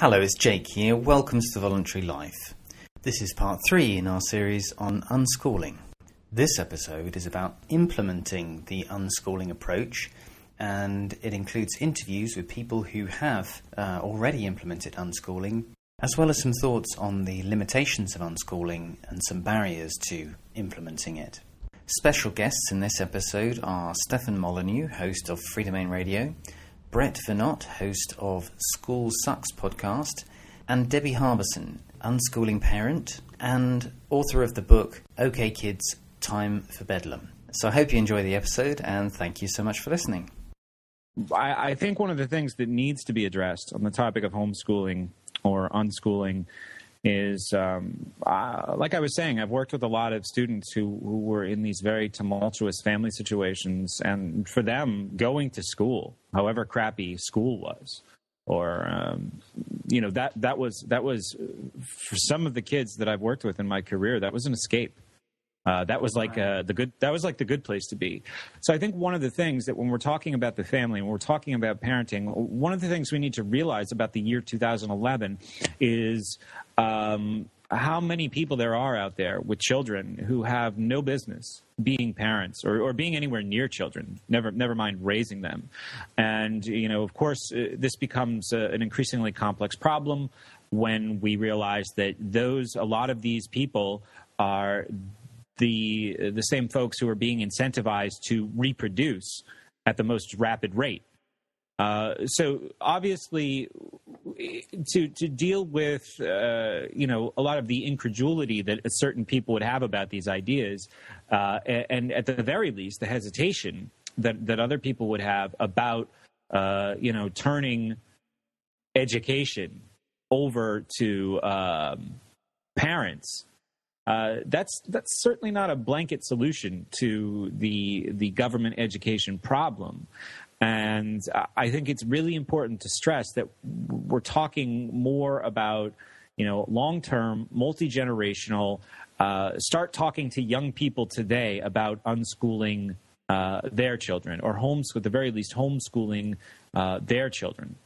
Hello, it's Jake here. Welcome to The Voluntary Life. This is part 3 in our series on unschooling. This episode is about implementing the unschooling approach, and it includes interviews with people who have already implemented unschooling, as well as some thoughts on the limitations of unschooling and some barriers to implementing it. Special guests in this episode are Stefan Molyneux, host of Freedomain Radio, Brett Veinotte, host of School Sucks Podcast, and Debbie Harbeson, unschooling parent and author of the book OK Kids, Time for Bedlam. So I hope you enjoy the episode, and thank you so much for listening. I think one of the things that needs to be addressed on the topic of homeschooling or unschooling is, like I was saying, I've worked with a lot of students who were in these very tumultuous family situations, and for them, going to school, however crappy school was, or that was for some of the kids that I've worked with in my career, that was an escape. That was like the good place to be. So I think one of the things that when we're talking about the family, when we're talking about parenting, one of the things we need to realize about the year 2011 is how many people there are out there with children who have no business being parents or being anywhere near children, never mind raising them. And, you know, of course, this becomes an increasingly complex problem when we realize that a lot of these people are the same folks who are being incentivized to reproduce at the most rapid rate. So obviously, to deal with a lot of the incredulity that certain people would have about these ideas, and at the very least, the hesitation that other people would have about turning education over to parents. That's certainly not a blanket solution to the government education problem. And I think it's really important to stress that we're talking more about, long-term, multi-generational, start talking to young people today about unschooling their children, or at the very least homeschooling their children.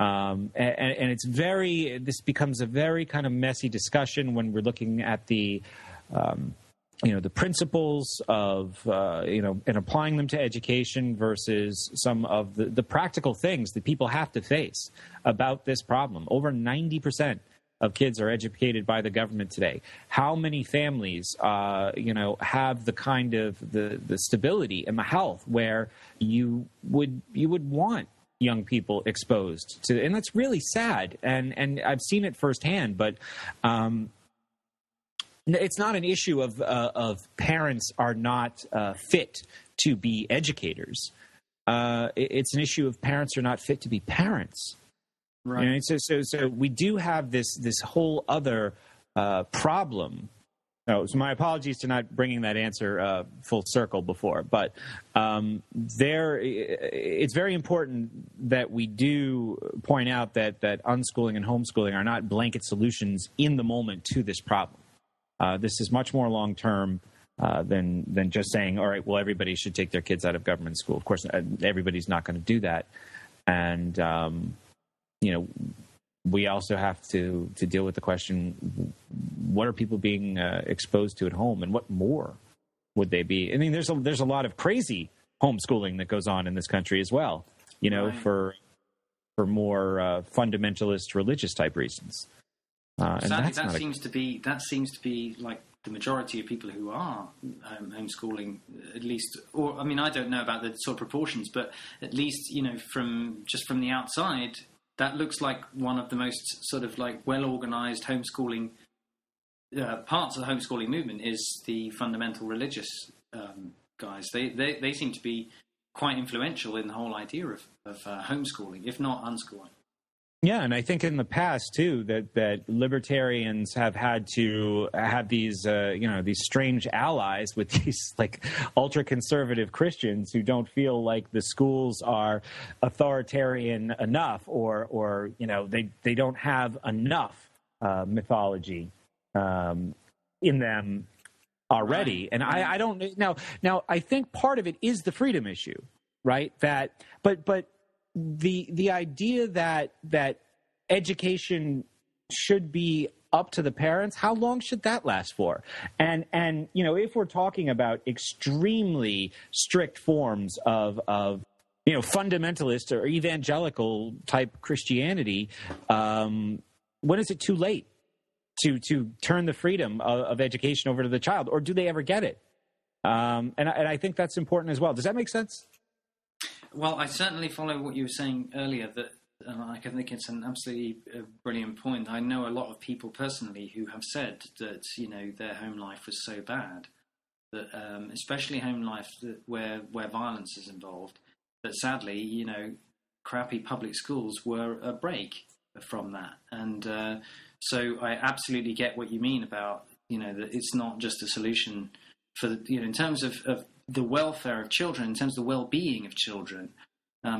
And this becomes a very kind of messy discussion when we're looking at the, the principles of, and applying them to education versus some of the practical things that people have to face about this problem. Over 90% of kids are educated by the government today. How many families, have the kind of the stability and the health where you would want young people exposed to, and that's really sad. And I've seen it firsthand, but it's not an issue of parents are not fit to be educators. It's an issue of parents are not fit to be parents. Right. You know, so we do have this whole other problem. Oh, so my apologies to not bringing that answer full circle before, but it's very important that we do point out that unschooling and homeschooling are not blanket solutions in the moment to this problem. This is much more long-term than just saying, all right, well, everybody should take their kids out of government school. Of course, everybody's not going to do that. And, we also have to deal with the question, what are people being exposed to at home, and what more would they be? I mean, there's a lot of crazy homeschooling that goes on in this country as well, right, for more fundamentalist religious type reasons. Sadly, that seems to be like the majority of people who are homeschooling, at least, or I mean, I don't know about the sort of proportions, but at least, from the outside, that looks like one of the most sort of like well-organized homeschooling parts of the homeschooling movement is the fundamental religious guys. They seem to be quite influential in the whole idea of homeschooling, if not unschooling. Yeah, and I think in the past too that libertarians have had to have these these strange allies with these like ultra conservative Christians who don't feel like the schools are authoritarian enough, or they don't have enough mythology in them already. And I don't now I think part of it is the freedom issue, right? But the idea that education should be up to the parents, how long should that last for? And you know, if we're talking about extremely strict forms of you know, fundamentalist or evangelical type Christianity, when is it too late to turn the freedom of education over to the child, or do they ever get it? And I think that's important as well. Does that make sense? Well, I certainly follow what you were saying earlier, that I think it's an absolutely brilliant point. I know a lot of people personally who have said that, you know, their home life was so bad, that especially home life where violence is involved, that sadly, you know, crappy public schools were a break from that. And so I absolutely get what you mean about, you know, that it's not just a solution for, the, you know, in terms of the welfare of children, in terms of the well-being of children.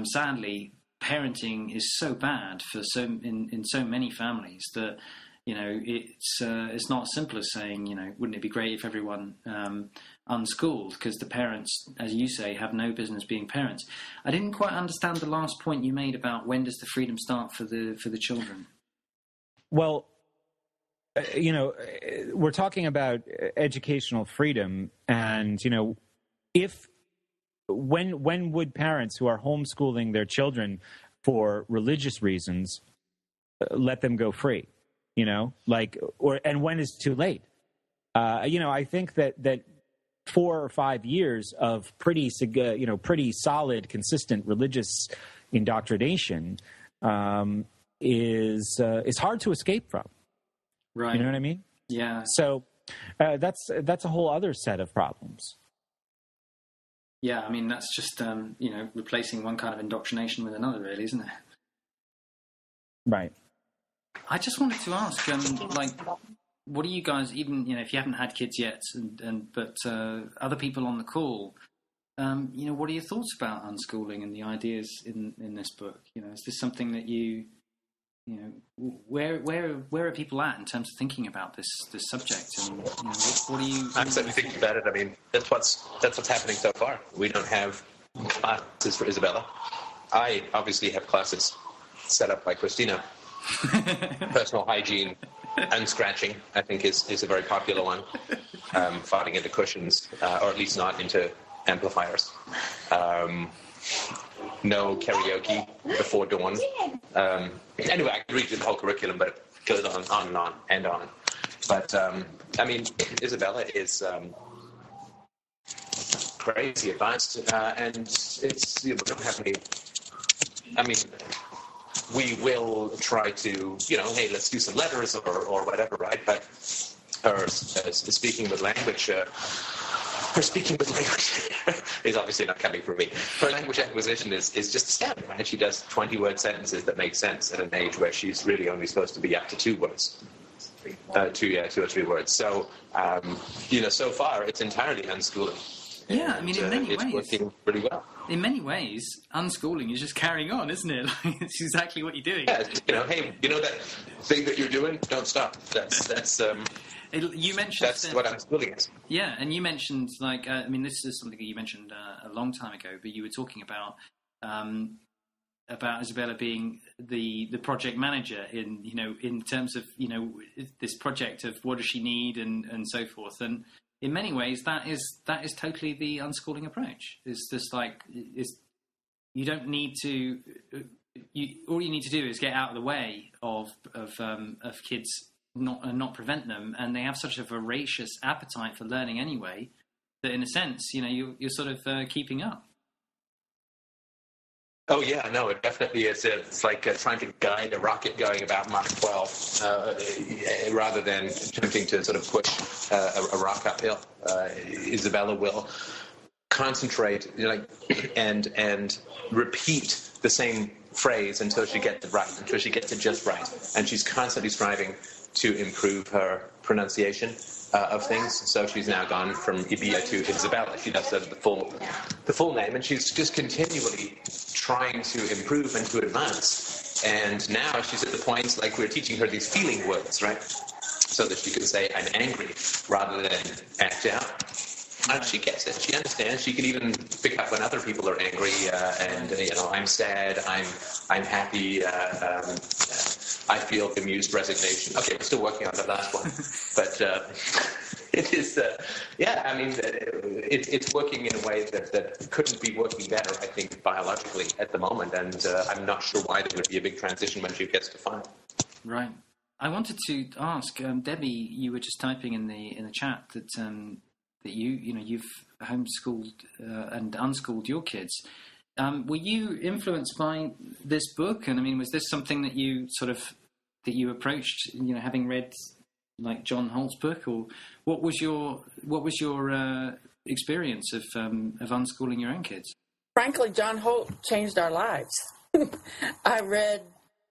Sadly, parenting is so bad for in so many families that, you know, it's not as simple as saying, you know, wouldn't it be great if everyone unschooled, because the parents, as you say, have no business being parents. I didn't quite understand the last point you made about when does the freedom start for the children. Well, you know, we're talking about educational freedom, and you know, when would parents who are homeschooling their children for religious reasons let them go free? You know, like, or, and when is too late? You know, I think that 4 or 5 years of pretty solid, consistent religious indoctrination is hard to escape from. Right. You know what I mean? Yeah. So that's a whole other set of problems. Yeah, I mean, that's just, you know, replacing one kind of indoctrination with another, really, isn't it? Right. I just wanted to ask, like, what do you guys, even, you know, if you haven't had kids yet, but other people on the call, you know, what are your thoughts about unschooling and the ideas in this book? You know, is this something that you know, where are people at in terms of thinking about this subject, and you know, what are you? I'm certainly thinking about it. I mean, that's what's happening so far. We don't have classes for Isabella. I obviously have classes set up by Christina. Personal hygiene and scratching, I think, is a very popular one. Farting into cushions, or at least not into amplifiers. No karaoke before dawn. Anyway, I could read you the whole curriculum, but it goes on and on and on. But, I mean, Isabella is crazy advanced, and it's, you know, we don't have any, I mean, we will try to, you know, hey, let's do some letters or whatever, right? But her speaking with language... her speaking with language is obviously not coming from me. Her language acquisition is just astounding, right? She does 20-word sentences that make sense at an age where she's really only supposed to be up to 2 words. 2 or 3 words. So, you know, so far it's entirely unschooling. Yeah, I mean, in many ways. It's working pretty well. In many ways, unschooling is just carrying on, isn't it? Like, it's exactly what you're doing. Yeah, you know, hey, you know that thing that you're doing? Don't stop. You mentioned that's what unschooling is. Yeah, and you mentioned, like, I mean, this is something that you mentioned a long time ago, but you were talking about Isabella being the project manager in, you know, in terms of, you know, this project of what does she need and so forth. And in many ways, that is totally the unschooling approach. It's just like, you don't need to. All you need to do is get out of the way of kids. Not prevent them, and they have such a voracious appetite for learning anyway that, in a sense, you know, you're sort of keeping up. Oh yeah, no, it definitely is. It's like trying to guide a rocket going about Mach 12 rather than attempting to sort of push a rock uphill. Isabella will concentrate, you know, like, and repeat the same phrase until she gets it just right, and she's constantly striving to improve her pronunciation of things. So she's now gone from Ibia to Isabella. She now says the full name, and she's just continually trying to improve and to advance. And now she's at the point, like, we're teaching her these feeling words, right? So that she can say I'm angry rather than act out. And she gets it. She understands. She can even pick up when other people are angry, and you know, I'm sad. I'm happy. I feel bemused resignation. Okay, we're still working on the last one, but it is, yeah, I mean, it's working in a way that couldn't be working better, I think, biologically at the moment, and I'm not sure why there would be a big transition when she gets defined. Right. I wanted to ask, Debbie, you were just typing in the chat that that you've homeschooled and unschooled your kids. Were you influenced by this book? And I mean, was this something that you you approached, having read like John Holt's book, or what was your experience of unschooling your own kids? Frankly, John Holt changed our lives. I read,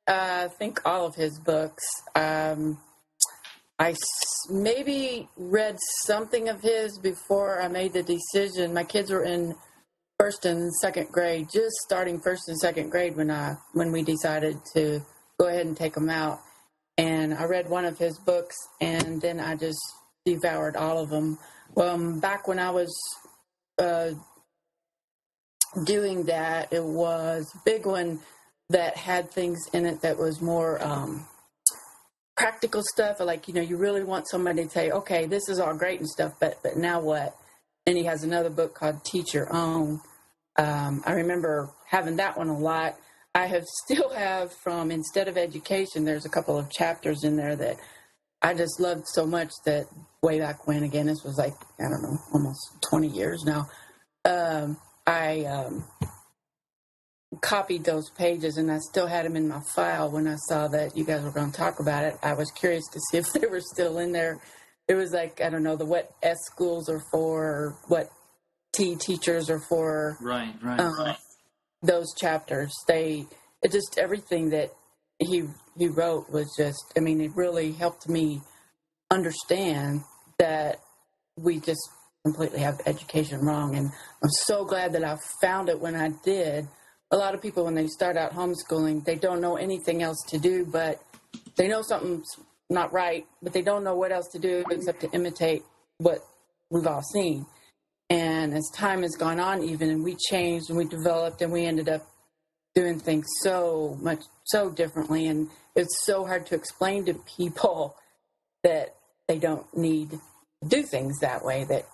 I think, all of his books. I maybe read something of his before I made the decision. My kids were in first and second grade, just starting first and second grade when we decided to go ahead and take them out. And I read one of his books, and then I just devoured all of them. Back when I was doing that, it was a big one that had things in it that was more practical stuff. Like, you really want somebody to say, okay, this is all great and stuff, but now what? And he has another book called Teach Your Own. I remember having that one a lot. I still have from Instead of Education, there's a couple of chapters in there that I just loved so much that way back when, again, this was like, I don't know, almost 20 years now. I copied those pages, and I still had them in my file when I saw that you guys were going to talk about it. I was curious to see if they were still in there. It was like, I don't know, what S schools are for, or what T teachers are for. Right. Those chapters, everything that he wrote was just, I mean, it really helped me understand that we just completely have education wrong. And I'm so glad that I found it when I did. A lot of people, when they start out homeschooling, they don't know anything else to do, but they know something's not right, but they don't know what else to do except to imitate what we've all seen. And as time has gone on, even, and we changed and we developed, and we ended up doing things so differently. And it's so hard to explain to people that they don't need to do things that way. That,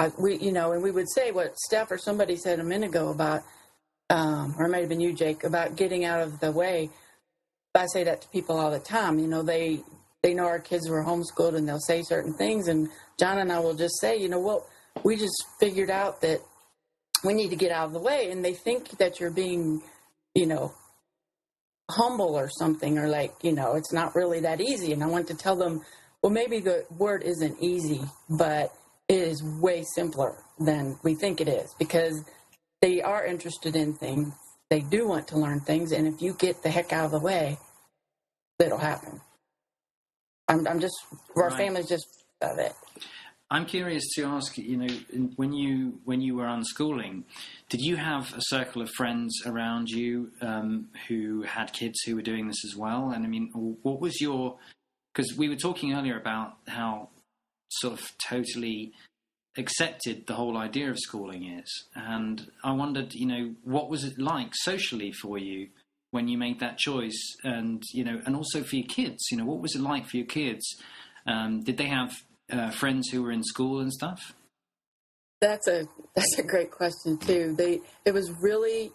and we would say what Steph or somebody said a minute ago about, or it might have been you, Jake, about getting out of the way. I say that to people all the time. They know our kids were homeschooled, and they'll say certain things. And John and I will just say, we just figured out that we need to get out of the way. And they think that you're being, humble or something, or like, it's not really that easy. And I want to tell them, well, maybe the word isn't easy, but it is way simpler than we think it is, because they are interested in things. They do want to learn things. And if you get the heck out of the way, it'll happen. Our family's just of it. I'm curious to ask, when you were unschooling, did you have a circle of friends around you who had kids who were doing this as well? And I mean, what was because we were talking earlier about how sort of totally accepted the whole idea of schooling is. And I wondered, what was it like socially for you when you made that choice? And, and also for your kids, what was it like for your kids? Did they have friends who were in school and stuff? That's a great question too. It was really,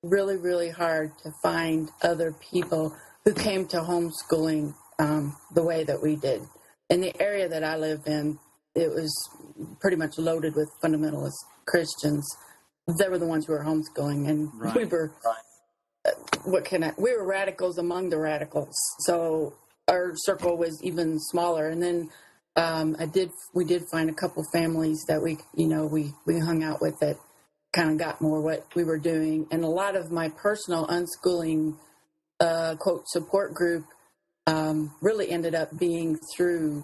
really hard to find other people who came to homeschooling the way that we did. In the area that I live in, it was pretty much loaded with fundamentalist Christians. They were the ones who were homeschooling, and we were radicals among the radicals. So our circle was even smaller. And then we did find a couple families that we hung out with that kind of got more what we were doing. And a lot of my personal unschooling, quote, support group really ended up being through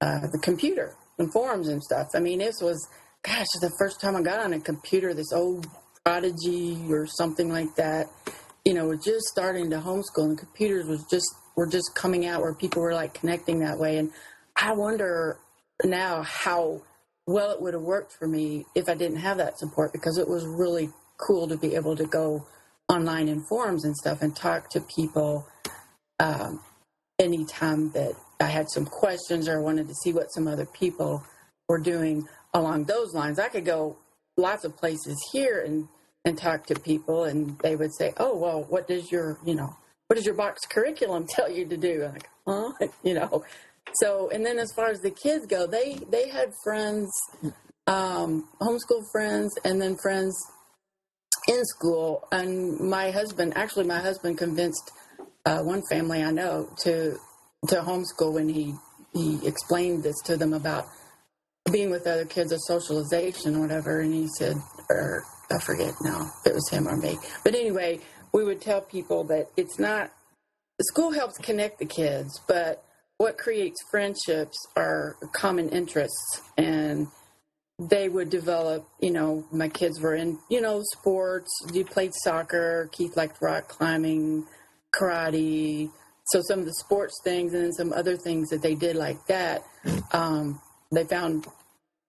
the computer and forums and stuff. I mean, this was, gosh, the first time I got on a computer, this old Prodigy or something like that, we're just starting to homeschool, and computers were just coming out where people were like connecting that way. And I wonder now how well it would have worked for me if I didn't have that support, because it was really cool to be able to go online in forums and stuff and talk to people any time that I had some questions or wanted to see what some other people were doing along those lines, I could go lots of places here and talk to people, and they would say, oh, well, what does your, you know, what does your box curriculum tell you to do? I'm like, huh? You know, so, and then as far as the kids go, they had friends, homeschool friends, and then friends in school. And my husband convinced one family I know to homeschool when he explained this to them about being with other kids or socialization or whatever. And he said, or I forget now if it was him or me, but anyway, we would tell people that it's not, school helps connect the kids, but what creates friendships are common interests. And they would develop, you know, my kids were in, you know, sports. You played soccer. Keith liked rock climbing, karate. So some of the sports things and then some other things that they did like that, they found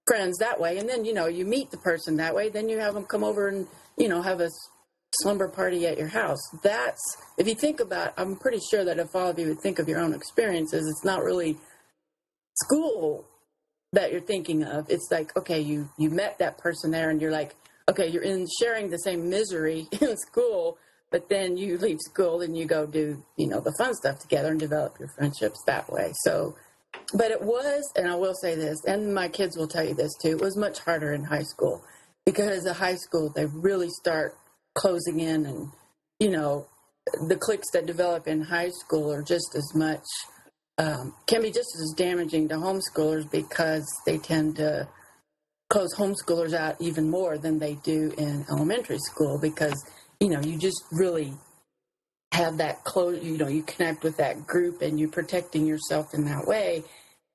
friends that way. And then, you know, you meet the person that way. Then you have them come over and, you know, have a slumber party at your house. That's, if you think about it, I'm pretty sure that if all of you would think of your own experiences, it's not really school that you're thinking of. It's like, okay, you met that person there and you're like, okay, you're in sharing the same misery in school, but then you leave school and you go do, you know, the fun stuff together and develop your friendships that way. So, but it was, and I will say this, and my kids will tell you this too, it was much harder in high school, because in high school, they really start closing in, and, you know, the cliques that develop in high school are just as much, can be just as damaging to homeschoolers, because they tend to close homeschoolers out even more than they do in elementary school, because, you know, you just really have that close, you know, you connect with that group and you're protecting yourself in that way.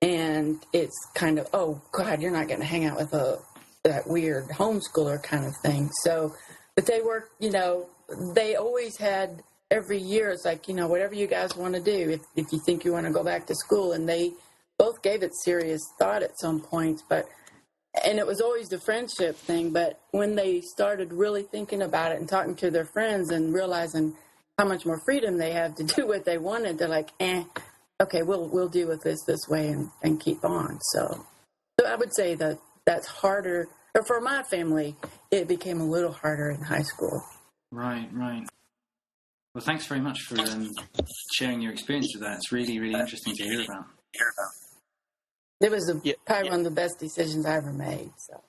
And it's kind of, oh, God, you're not going to hang out with that weird homeschooler kind of thing. So, but they were, you know, they always had, every year it's like, you know, whatever you guys want to do, if you think you want to go back to school. And they both gave it serious thought at some point, but, and it was always the friendship thing. But when they started really thinking about it and talking to their friends and realizing how much more freedom they have to do what they wanted, they're like, okay, we'll deal with this way and keep on. So I would say that that's harder, or for my family, it became a little harder in high school. Right, right. Well, thanks very much for sharing your experience with that. It's really, really interesting to hear about. It was probably one of the best decisions I ever made. So.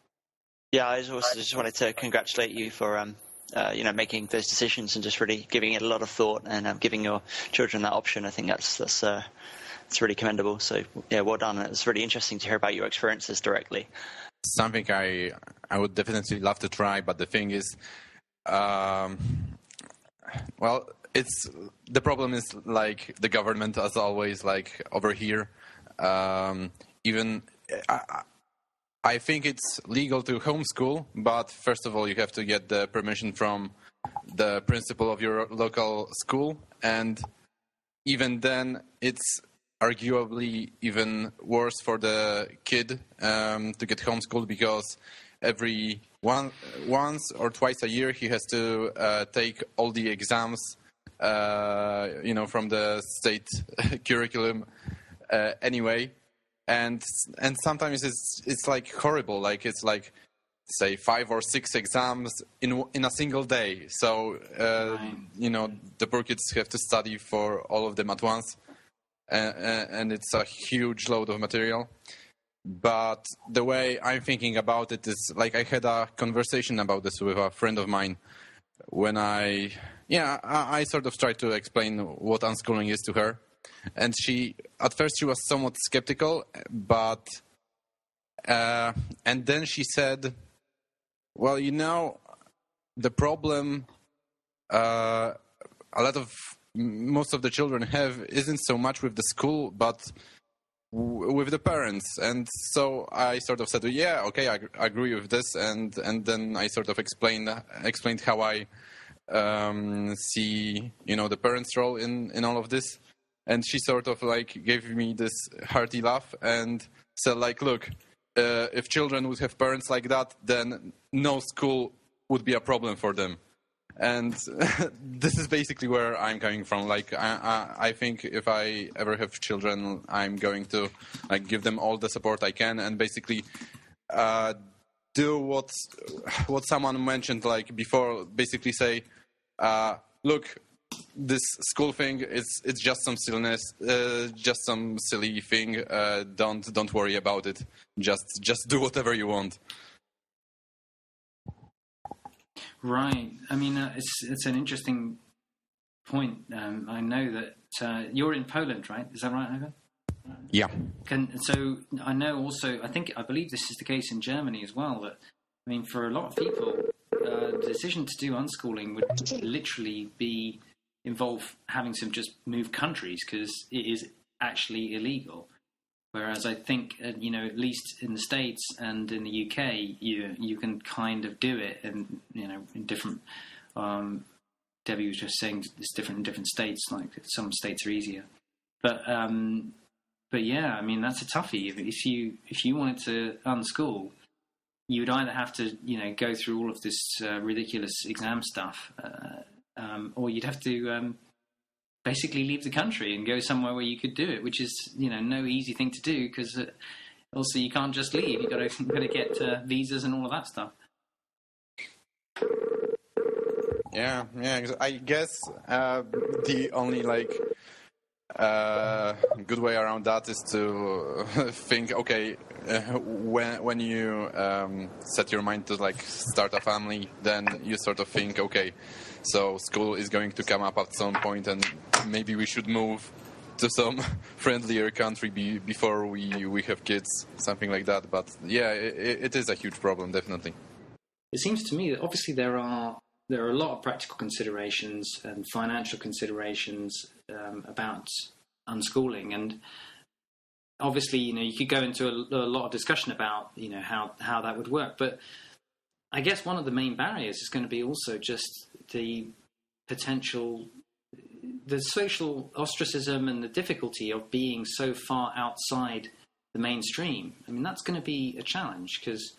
Yeah, I also just wanted to congratulate you for, you know, making those decisions and just really giving it a lot of thought and giving your children that option. I think that's really commendable. So, yeah, well done. It's really interesting to hear about your experiences directly. Something I would definitely love to try, but the thing is, well, it's, the problem is, like, the government, as always, like, over here, even, I think it's legal to homeschool, but first of all, you have to get the permission from the principal of your local school, and even then, it's arguably even worse for the kid to get homeschooled, because every once or twice a year he has to take all the exams, you know, from the state curriculum anyway, and sometimes it's like horrible, like it's like, say, 5 or 6 exams in a single day. So you know, the poor kids have to study for all of them at once, and it's a huge load of material. But the way I'm thinking about it is, like, I had a conversation about this with a friend of mine when I sort of tried to explain what unschooling is to her. And at first she was somewhat skeptical, but, and then she said, well, you know, the problem most of the children have isn't so much with the school, but with the parents. And so I sort of said, yeah, okay, I agree with this, and then I sort of explained how I see, you know, the parents' role in all of this. And she sort of, like, gave me this hearty laugh and said, like, look, if children would have parents like that, then no school would be a problem for them. And this is basically where I'm coming from. Like, I think if I ever have children, I'm going to like give them all the support I can, and basically do what someone mentioned like before. Basically say, look, this school thing, it's just some silliness, just some silly thing. Don't worry about it. Just do whatever you want. Right. I mean, it's an interesting point. I know that you're in Poland, right? Is that right, Ivan? Yeah. So I know also, I believe this is the case in Germany as well, that, I mean, for a lot of people, the decision to do unschooling would literally involve having to just move countries because it is actually illegal. Whereas I think, you know, at least in the States and in the UK, you can kind of do it, and you know, in different. Debbie was just saying it's different in different states. Like some states are easier, but yeah, I mean that's a toughie. If you wanted to unschool, you would either have to go through all of this ridiculous exam stuff, or you'd have to. Basically leave the country and go somewhere where you could do it, which is, no easy thing to do because also you can't just leave. You've got to get visas and all of that stuff. Yeah. I guess the only, good way around that is to think, okay, when you set your mind to, start a family, then you sort of think, okay, so school is going to come up at some point and maybe we should move to some friendlier country before we have kids, something like that. But yeah, it is a huge problem, definitely. It seems to me that obviously there are a lot of practical considerations and financial considerations about unschooling, and obviously you could go into a lot of discussion about how that would work, but I guess one of the main barriers is going to be also just the social ostracism and the difficulty of being so far outside the mainstream. I mean, that's going to be a challenge because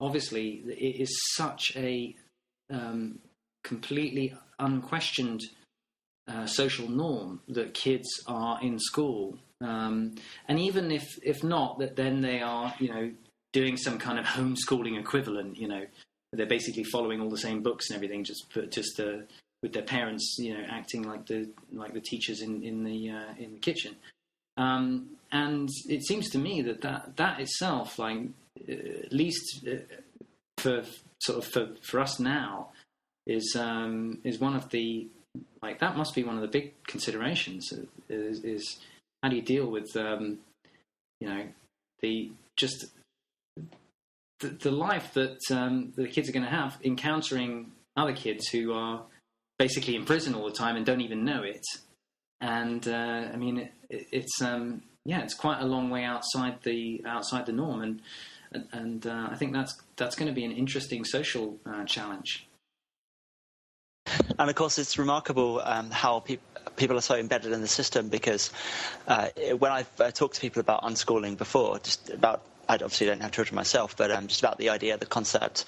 obviously it is such a completely unquestioned social norm that kids are in school. And even if not, that then they are, doing some kind of homeschooling equivalent, they're basically following all the same books and everything, just with their parents, acting like the teachers in the kitchen. And it seems to me that itself, at least for us now, is one of the that must be one of the big considerations is how do you deal with the life that the kids are going to have, encountering other kids who are basically in prison all the time and don't even know it. And I mean, it's quite a long way outside the norm, and I think that's going to be an interesting social challenge. And of course, it's remarkable how people are so embedded in the system, because when I've talked to people about unschooling before, I obviously don't have children myself, but just about the idea, the concept,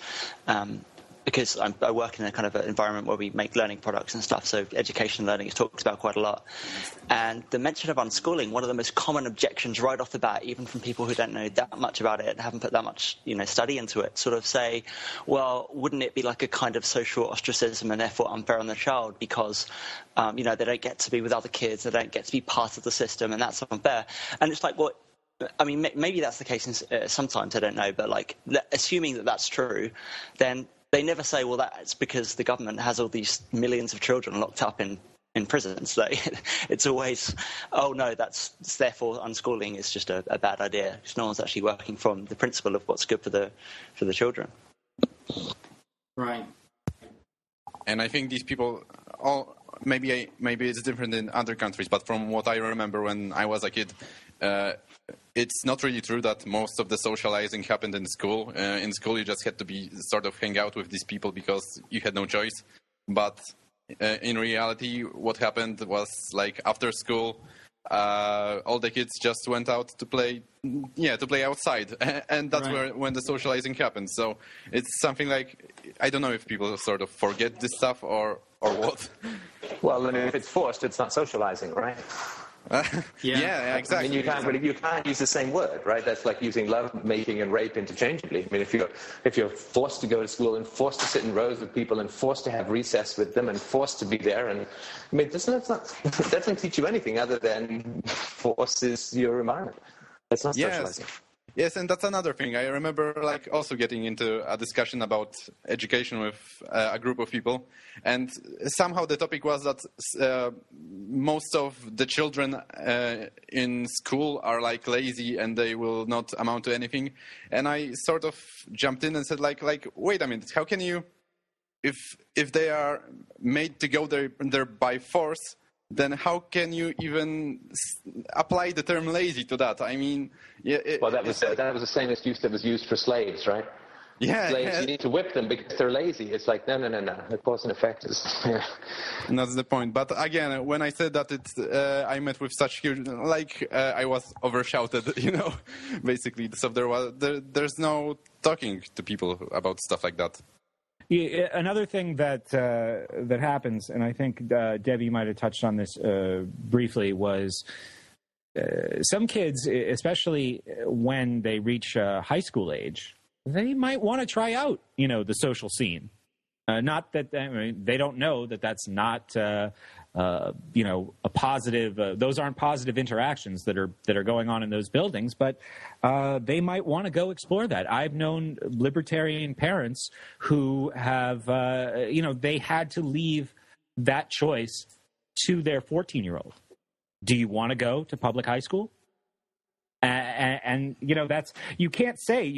because I work in a kind of an environment where we make learning products and stuff, so education learning is talked about quite a lot. And the mention of unschooling, one of the most common objections right off the bat, even from people who don't know that much about it, haven't put that much study into it, sort of say, well, wouldn't it be like a kind of social ostracism and therefore unfair on the child because, they don't get to be with other kids, they don't get to be part of the system, and that's unfair. And it's like, well, I mean, maybe that's the case sometimes, I don't know, but assuming that that's true, then they never say, well, that's because the government has all these millions of children locked up in prisons. So it's always, oh, no, that's therefore unschooling is just a bad idea, because no one's actually working from the principle of what's good for the children. Right. And I think these people all... Maybe it's different in other countries, but from what I remember when I was a kid, it's not really true that most of the socializing happened in school. In school, you just had to be sort of hang out with these people because you had no choice. But in reality, what happened was after school, all the kids just went out to play, outside, and that's when the socializing happens. So it's something like, I don't know if people sort of forget this stuff or what. Well, I mean, if it's forced, it's not socializing, right? Yeah, exactly. I mean, you can't use the same word, right? That's like using love making and rape interchangeably. I mean, if you're forced to go to school and forced to sit in rows with people and forced to have recess with them and forced to be there, and I mean, that doesn't teach you anything other than forces your environment. That's not socializing. Yes, and that's another thing. I remember also getting into a discussion about education with a group of people, and somehow the topic was that most of the children in school are lazy and they will not amount to anything. And I sort of jumped in and said like wait a minute, how can you, if they are made to go there by force, then how can you even apply the term lazy to that? I mean, that was the same excuse that was used for slaves, right? Yeah, slaves, you need to whip them because they're lazy. It's like no. The cause and effect is. Yeah. And that's the point. But again, when I said that, I met with such huge, I was overshouted, basically. So there's no talking to people about stuff like that. Yeah, another thing that happens, and I think Debbie might have touched on this briefly, was some kids, especially when they reach high school age, they might want to try out, the social scene. Not that they don't know that that's not, a positive. Those aren't positive interactions that are going on in those buildings. But they might want to go explore that. I've known libertarian parents who have, they had to leave that choice to their 14-year-old. Do you want to go to public high school? And that's, you can't say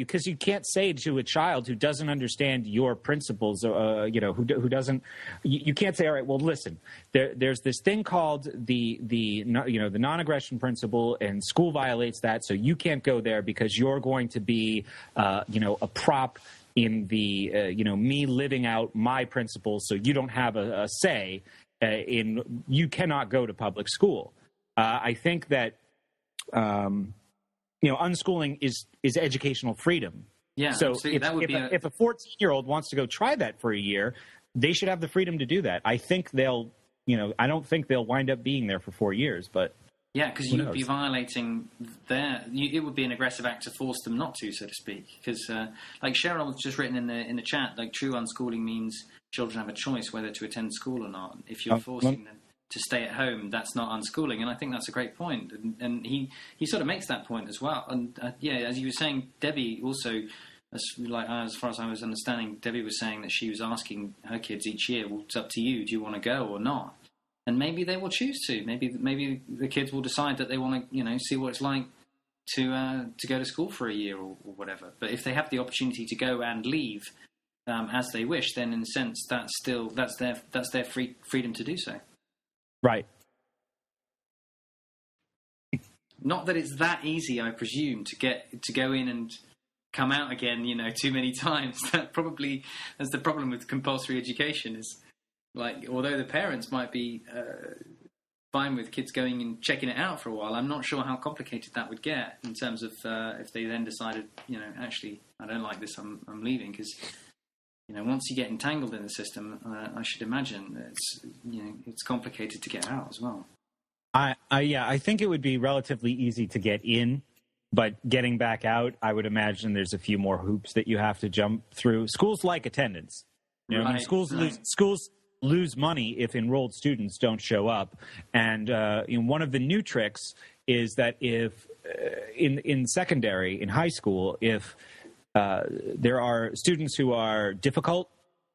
to a child who doesn't understand your principles, you can't say, all right, well, listen, there's this thing called the non-aggression principle, and school violates that, so you can't go there because you're going to be, a prop in the, me living out my principles, so you don't have a say in, you cannot go to public school. I think that, unschooling is educational freedom. Yeah. So if a 14-year-old wants to go try that for a year, they should have the freedom to do that. I think I don't think they'll wind up being there for 4 years, but yeah, because you would be violating it would be an aggressive act to force them not to, so to speak. Because like Cheryl just written in the chat, true unschooling means children have a choice whether to attend school or not. If you're forcing them to stay at home, that's not unschooling, and I think that's a great point. And he sort of makes that point as well. And as you were saying, Debbie also, as far as I was understanding, Debbie was saying that she was asking her kids each year, "Well, it's up to you. Do you want to go or not?" And maybe they will choose to. Maybe the kids will decide that they want to, see what it's like to go to school for a year or whatever. But if they have the opportunity to go and leave as they wish, then in a sense that's their freedom to do so. Right. Not that it's that easy, I presume, to go in and come out again, too many times. That probably is the problem with compulsory education. Is although the parents might be fine with kids going and checking it out for a while, I'm not sure how complicated that would get in terms of if they then decided, actually, I don't like this, I'm leaving, because. Once you get entangled in the system, I should imagine that it's complicated to get out as well. I think it would be relatively easy to get in, but getting back out, I would imagine there's a few more hoops that you have to jump through. Schools like attendance. Right. Schools lose money if enrolled students don't show up. And one of the new tricks is that if in secondary, in high school, if there are students who are difficult,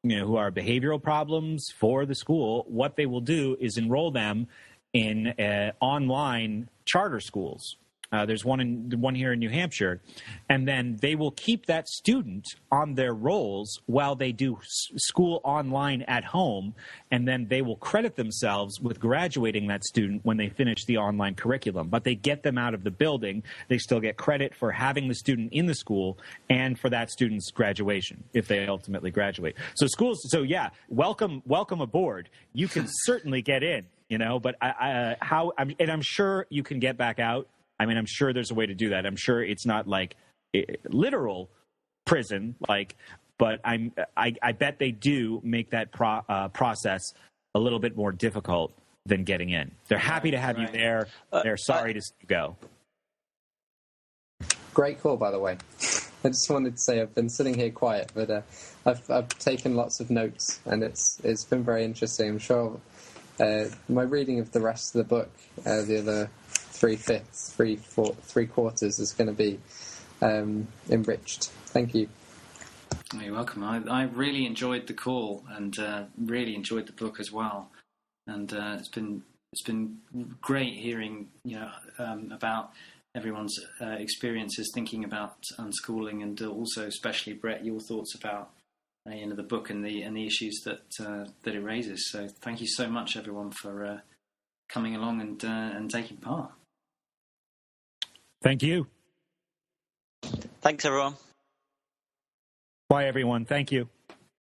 who are behavioral problems for the school, what they will do is enroll them in online charter schools. There's one here in New Hampshire. And then they will keep that student on their rolls while they do school online at home. And then they will credit themselves with graduating that student when they finish the online curriculum. But they get them out of the building. They still get credit for having the student in the school and for that student's graduation, if they ultimately graduate. So welcome aboard. You can certainly get in. you know, but I'm sure you can get back out. I mean, I'm sure there's a way to do that. I'm sure it's not like literal prison, like, but I bet they do make that process a little bit more difficult than getting in. They're happy to have you there. They're sorry to see you go. Great call, by the way. I just wanted to say I've been sitting here quiet, but I've taken lots of notes, and it's been very interesting. I'm sure my reading of the rest of the book, the other three quarters, is going to be enriched. Thank you. Oh, you're welcome. I really enjoyed the call and really enjoyed the book as well, and it's been great hearing about everyone's experiences thinking about unschooling, and also especially Brett, your thoughts about the book and the issues that it raises. So thank you so much, everyone, for coming along and taking part. Thank you. Thanks, everyone. Bye, everyone. Thank you.